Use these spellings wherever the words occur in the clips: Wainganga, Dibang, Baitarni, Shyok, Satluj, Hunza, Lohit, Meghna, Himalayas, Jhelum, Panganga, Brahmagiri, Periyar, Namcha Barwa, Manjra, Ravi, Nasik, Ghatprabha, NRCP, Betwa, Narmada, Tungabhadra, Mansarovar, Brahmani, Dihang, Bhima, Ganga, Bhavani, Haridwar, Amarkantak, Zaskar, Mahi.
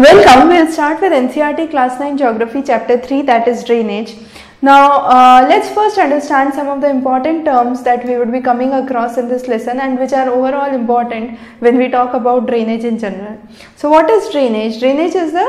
Welcome. We'll start with NCERT Class 9 Geography Chapter 3, that is drainage. Now let's first understand some of the important terms that we would be coming across in this lesson and which are overall important when we talk about drainage in general. So what is drainage? Drainage is the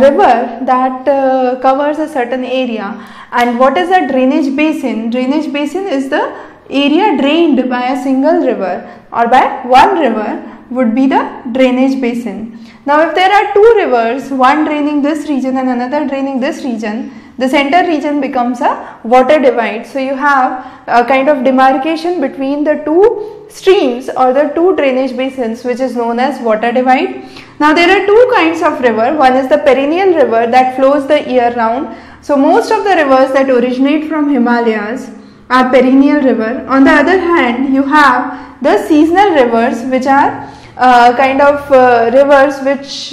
river that covers a certain area. And what is a drainage basin? Drainage basin is the area drained by a single river or by one river would be the drainage basin. Now if there are two rivers, one draining this region and another draining this region, the center region becomes a water divide. So you have a kind of demarcation between the two streams or the two drainage basins, which is known as water divide. Now there are two kinds of river. One is the perennial river that flows the year round. So most of the rivers that originate from Himalayas are perennial river. On the other hand, you have the seasonal rivers, which are kind of rivers which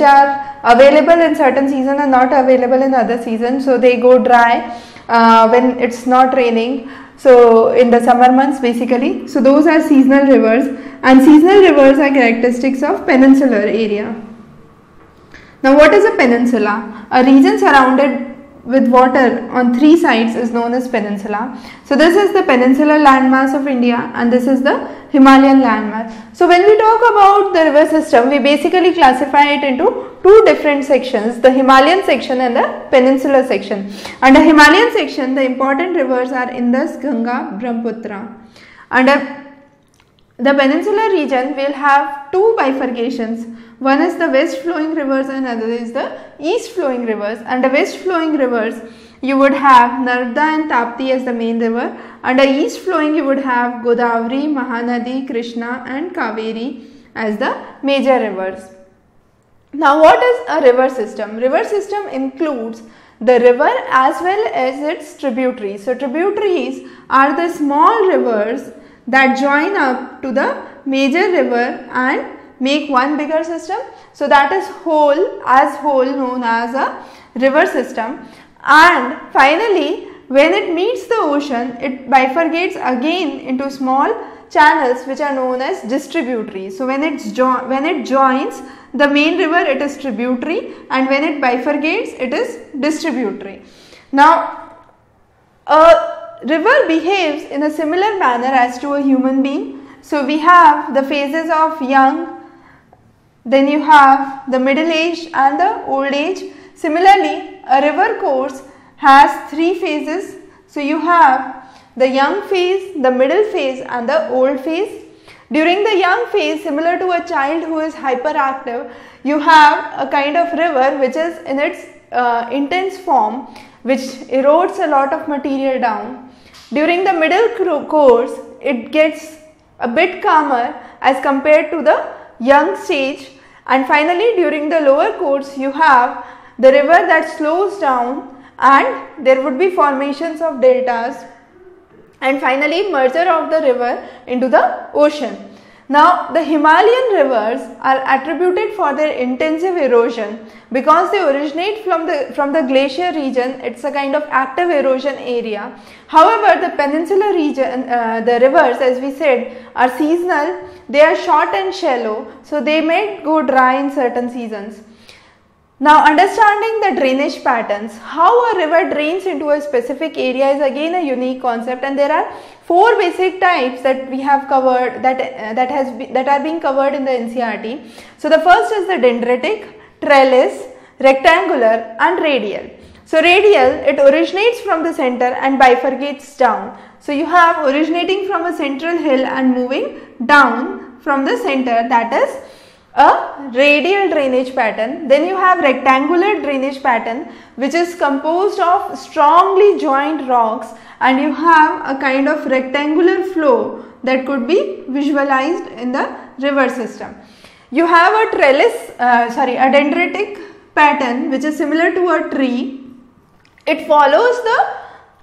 are available in certain season and not available in other season. So they go dry when it's not raining, so in the summer months basically. So those are seasonal rivers, and seasonal rivers are characteristics of peninsular area. Now what is a peninsula? A region surrounded with water on three sides is known as peninsula. So this is the peninsular landmass of India and this is the Himalayan landmass. So when we talk about the river system, we basically classify it into two different sections, the Himalayan section and the peninsular section. Under Himalayan section, the important rivers are Indus, Ganga, Brahmaputra. Under the peninsular region, will have two bifurcations. One is the west flowing rivers and another is the east flowing rivers. Under west flowing rivers, you would have Narmada and Tapti as the main river. Under east flowing, you would have Godavari, Mahanadi, Krishna and Kaveri as the major rivers. Now what is a river system? River system includes the river as well as its tributaries. So tributaries are the small rivers that join up to the major river and make one bigger system. So that is whole as whole known as a river system. And finally, when it meets the ocean, it bifurcates again into small channels which are known as distributaries. So when it joins the main river, it is tributary, and when it bifurcates, it is distributary. Now river behaves in a similar manner as to a human being. So we have the phases of young, then you have the middle age and the old age. Similarly, a river course has three phases. So you have the young phase, the middle phase and the old phase. During the young phase, similar to a child who is hyperactive, you have a kind of river which is in its intense form, which erodes a lot of material down. During the middle course, it gets a bit calmer as compared to the young stage, and finally during the lower course you have the river that slows down and there would be formations of deltas and finally merger of the river into the ocean. Now the Himalayan rivers are attributed for their intensive erosion because they originate from the glacier region. It's a kind of active erosion area. However, the peninsular region, the rivers as we said are seasonal, they are short and shallow, so they may go dry in certain seasons. Now understanding the drainage patterns, how a river drains into a specific area is again a unique concept, and there are four basic types that we have covered that are being covered in the NCERT. So the first is the dendritic, trellis, rectangular and radial. So radial, it originates from the center and bifurcates down. So you have originating from a central hill and moving down from the center, that is a radial drainage pattern. Then you have rectangular drainage pattern, which is composed of strongly joined rocks, and you have a kind of rectangular flow that could be visualized in the river system. You have a dendritic pattern, which is similar to a tree. It follows the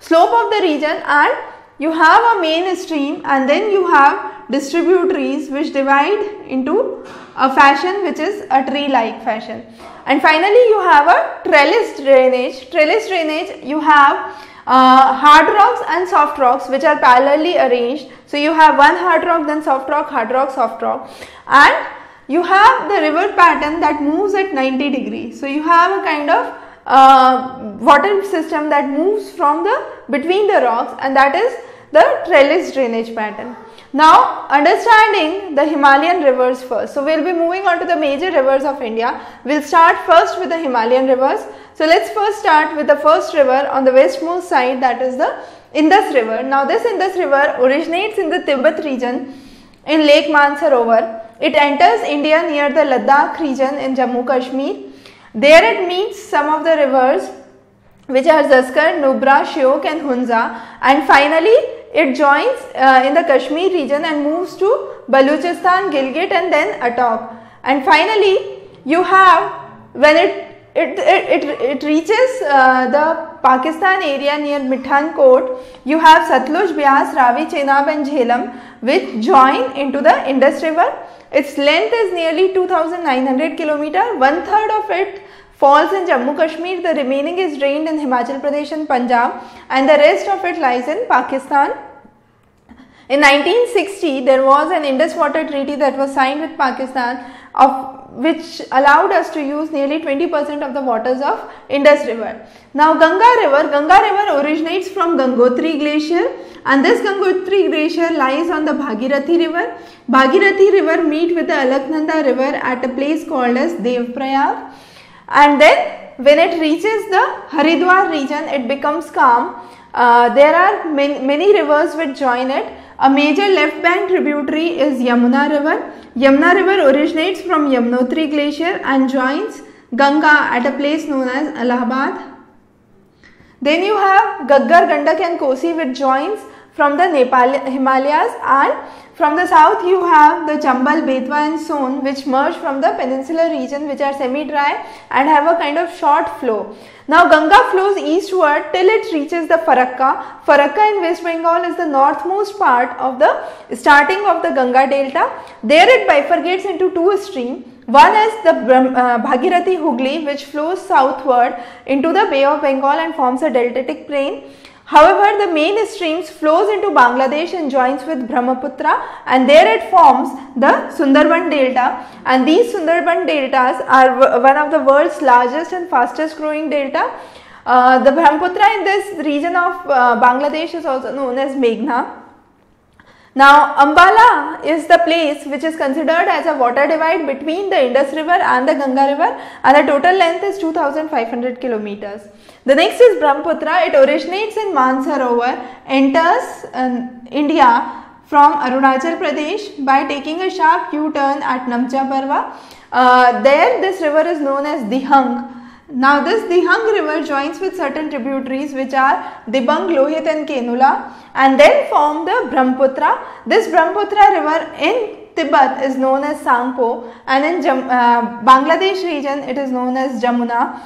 slope of the region, and you have a main stream and then you have distributaries which divide into a fashion which is a tree-like fashion. And finally you have a trellis drainage. Trellis drainage, you have hard rocks and soft rocks which are parallelly arranged. So you have one hard rock, then soft rock, hard rock, soft rock, and you have the river pattern that moves at 90 degrees. So you have a kind of water system that moves from the between the rocks, and that is the trellis drainage pattern. Now understanding the Himalayan rivers first. So we will be moving on to the major rivers of India. We will start first with the Himalayan rivers. So let's first start with the first river on the westmost side, that is the Indus river. Now this Indus river originates in the Tibet region in Lake Mansarovar. It enters India near the Ladakh region in Jammu Kashmir. There it meets some of the rivers which are Zaskar, Nubra, Shyok and Hunza, and finally it joins in the Kashmir region and moves to Baluchistan, Gilgit and then Attock. And finally you have, when it reaches the Pakistan area near Mithankot, you have Satluj, Beas, Ravi, Chenab and Jhelum which join into the Indus river. Its length is nearly 2,900 km, one third of it falls in Jammu Kashmir, the remaining is drained in Himachal Pradesh and Punjab, and the rest of it lies in Pakistan. In 1960, there was an Indus Water Treaty that was signed with Pakistan, which allowed us to use nearly 20% of the waters of Indus river. Now Ganga river originates from Gangotri glacier, and this Gangotri glacier lies on the Bhagirathi river. Bhagirathi river meet with the Alaknanda river at a place called as Devprayag, and then when it reaches the Haridwar region it becomes calm. There are many rivers which join it. A major left bank tributary is Yamuna river. Yamuna river originates from Yamnotri glacier and joins Ganga at a place known as Allahabad. Then you have Gagar, Gandak and Kosi which joins from the Himalayas, and from the south you have the Chambal, Betwa and Son which merge from the peninsular region, which are semi-dry and have a kind of short flow. Now Ganga flows eastward till it reaches the Farakka. Farakka in West Bengal is the northmost part of the starting of the Ganga delta. There it bifurcates into two streams. One is the Bhagirathi Hooghly which flows southward into the Bay of Bengal and forms a deltatic plain. However, the main stream flows into Bangladesh and joins with Brahmaputra, and there it forms the Sundarban delta, and these Sundarban deltas are one of the world's largest and fastest growing delta. The Brahmaputra in this region of Bangladesh is also known as Meghna. Now Ambala is the place which is considered as a water divide between the Indus river and the Ganga river, and the total length is 2,500 kilometers. The next is Brahmaputra. It originates in Mansarovar, enters India from Arunachal Pradesh by taking a sharp U-turn at Namcha Barwa. There this river is known as Dihang. Now this Dihang river joins with certain tributaries which are Dibang, Lohit and Kenula, and then form the Brahmaputra. This Brahmaputra river in Tibet is known as Sangpo, and in Bangladesh region it is known as Jamuna.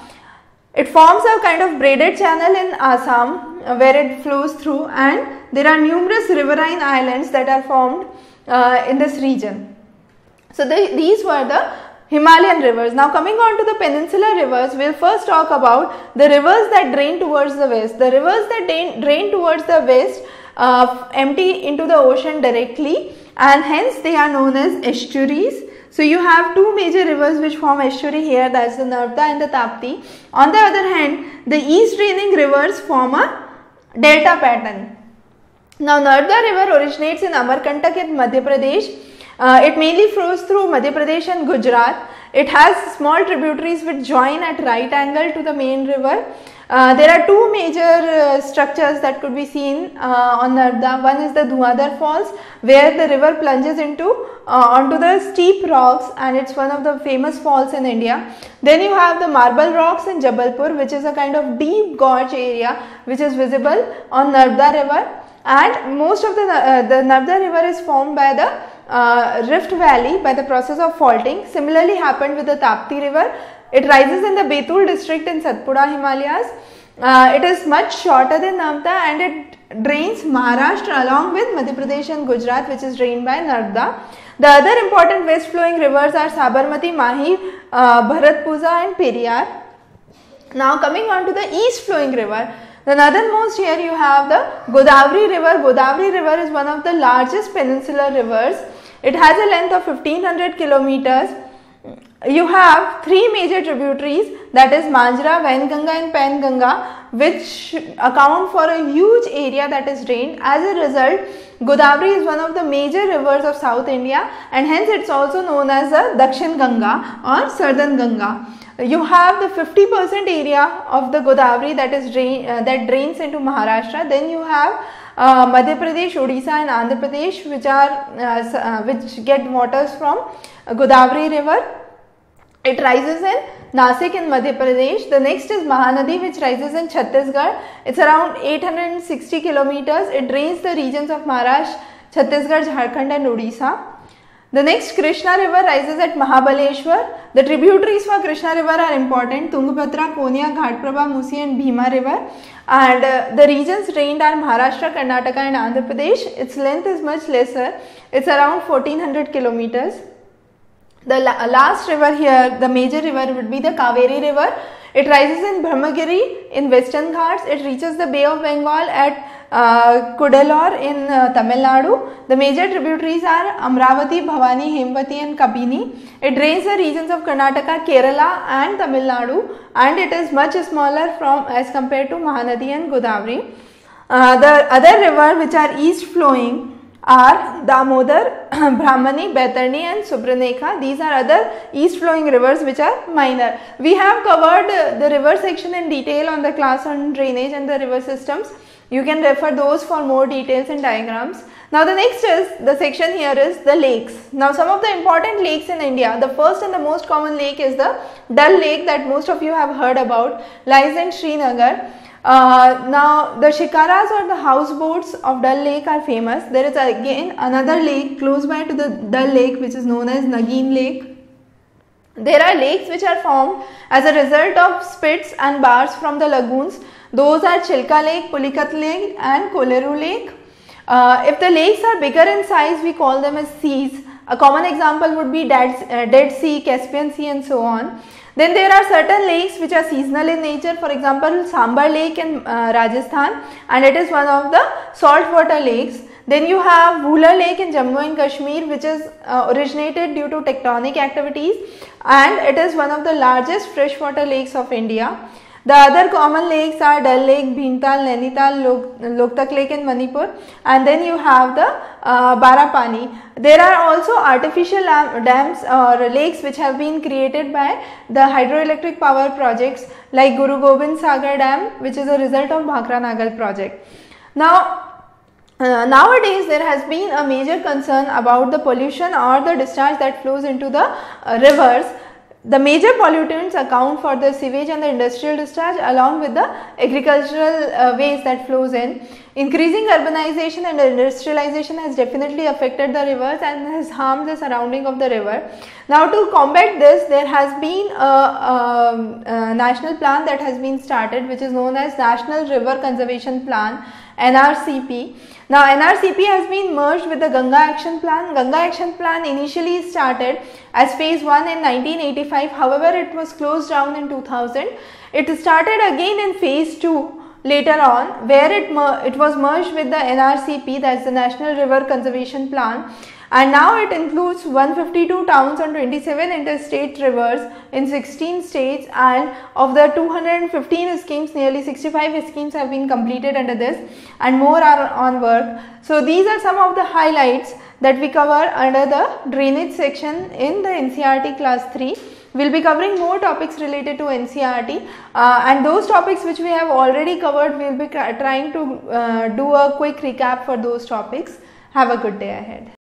It forms a kind of braided channel in Assam where it flows through, and there are numerous riverine islands that are formed in this region. So these were the Himalayan rivers. Now coming on to the peninsular rivers, we will first talk about the rivers that drain towards the west. The rivers that drain towards the west empty into the ocean directly, and hence they are known as estuaries. So you have two major rivers which form estuary here, that is the Narmada and the Tapti. On the other hand, the east draining rivers form a delta pattern. Now Narmada river originates in Amarkantak in Madhya Pradesh. It mainly flows through Madhya Pradesh and Gujarat. It has small tributaries which join at right angle to the main river. There are two major structures that could be seen on Narmada. One is the Dhuadhar Falls, where the river plunges into onto the steep rocks, and it's one of the famous falls in India. Then you have the Marble Rocks in Jabalpur, which is a kind of deep gorge area which is visible on Narmada river. And most of the Narmada river is formed by the Rift Valley by the process of faulting. Similarly happened with the Tapti river. It rises in the Betul district in Satpura Himalayas. It is much shorter than Narmada, and it drains Maharashtra along with Madhya Pradesh and Gujarat, which is drained by Narmada. The other important west flowing rivers are Sabarmati, Mahi, Bharatpooza and Periyar. Now coming on to the east flowing river. The northernmost here you have the Godavari river. Godavari river is one of the largest peninsular rivers. It has a length of 1500 kilometers. You have three major tributaries, that is Manjra, Wainganga and Panganga, which account for a huge area that is drained. As a result, Godavari is one of the major rivers of South India and hence it's also known as the Dakshin Ganga or Southern Ganga. You have the 50% area of the Godavari that drains into Maharashtra. Then you have Madhya Pradesh, Odisha and Andhra Pradesh which get waters from Godavari river. It rises in Nasik in Madhya Pradesh. The next is Mahanadi, which rises in Chhattisgarh. It's around 860 kilometers. It drains the regions of Maharashtra, Chhattisgarh, Jharkhand and Odisha. The next Krishna river rises at Mahabaleshwar. The tributaries for Krishna river are important: Tungabhadra, Konya, Ghatprabha, Musi and Bhima river. And the regions drained are Maharashtra, Karnataka and Andhra Pradesh. Its length is much lesser. It's around 1400 kilometers. The last river here, the major river, would be the Kaveri river. It rises in Brahmagiri in Western Ghats. It reaches the Bay of Bengal at Cuddalore in Tamil Nadu. The major tributaries are Amravati, Bhavani, Hemavati and Kabini. It drains the regions of Karnataka, Kerala and Tamil Nadu, and it is much smaller as compared to Mahanadi and Godavari. The other river which are east flowing are Damodar, Brahmani, Baitarni and Subranekha. These are other east flowing rivers which are minor. We have covered the river section in detail on the class on drainage and the river systems. You can refer those for more details and diagrams. Now the next is, the section here is the lakes. Now some of the important lakes in India. The first and the most common lake is the Dal Lake that most of you have heard about, lies in Srinagar. Now the shikaras or the houseboats of Dal Lake are famous. There is again another lake close by to the Dal Lake which is known as Nagin Lake. There are lakes which are formed as a result of spits and bars from the lagoons. Those are Chilka Lake, Pulikat Lake and Koleru Lake. If the lakes are bigger in size, we call them as seas. A common example would be Dead Sea, Caspian Sea and so on. Then there are certain lakes which are seasonal in nature, for example Sambar Lake in Rajasthan, and it is one of the saltwater lakes. Then you have Bhullar Lake in Jammu and Kashmir, which is originated due to tectonic activities, and it is one of the largest freshwater lakes of India. The other common lakes are Dal Lake, Bhimtal, Nainital, Loktak Lake in Manipur, and then you have the Barapani. There are also artificial dams or lakes which have been created by the hydroelectric power projects like Guru Gobind Sagar Dam, which is a result of Bhakra Nagar project. Now, nowadays there has been a major concern about the pollution or the discharge that flows into the rivers. The major pollutants account for the sewage and the industrial discharge along with the agricultural waste that flows in. Increasing urbanization and industrialization has definitely affected the rivers and has harmed the surrounding of the river. Now to combat this, there has been a national plan that has been started which is known as National River Conservation Plan, NRCP. Now NRCP has been merged with the Ganga Action Plan. Ganga Action Plan initially started as phase 1 in 1985, however it was closed down in 2000. It started again in phase 2 later on, where it was merged with the NRCP, that is the National River Conservation Plan, and now it includes 152 towns on 27 interstate rivers in 16 states, and of the 215 schemes, nearly 65 schemes have been completed under this and more are on work. So these are some of the highlights that we cover under the drainage section in the NCERT class 3. We will be covering more topics related to NCERT and those topics which we have already covered, we will be trying to do a quick recap for those topics. Have a good day ahead.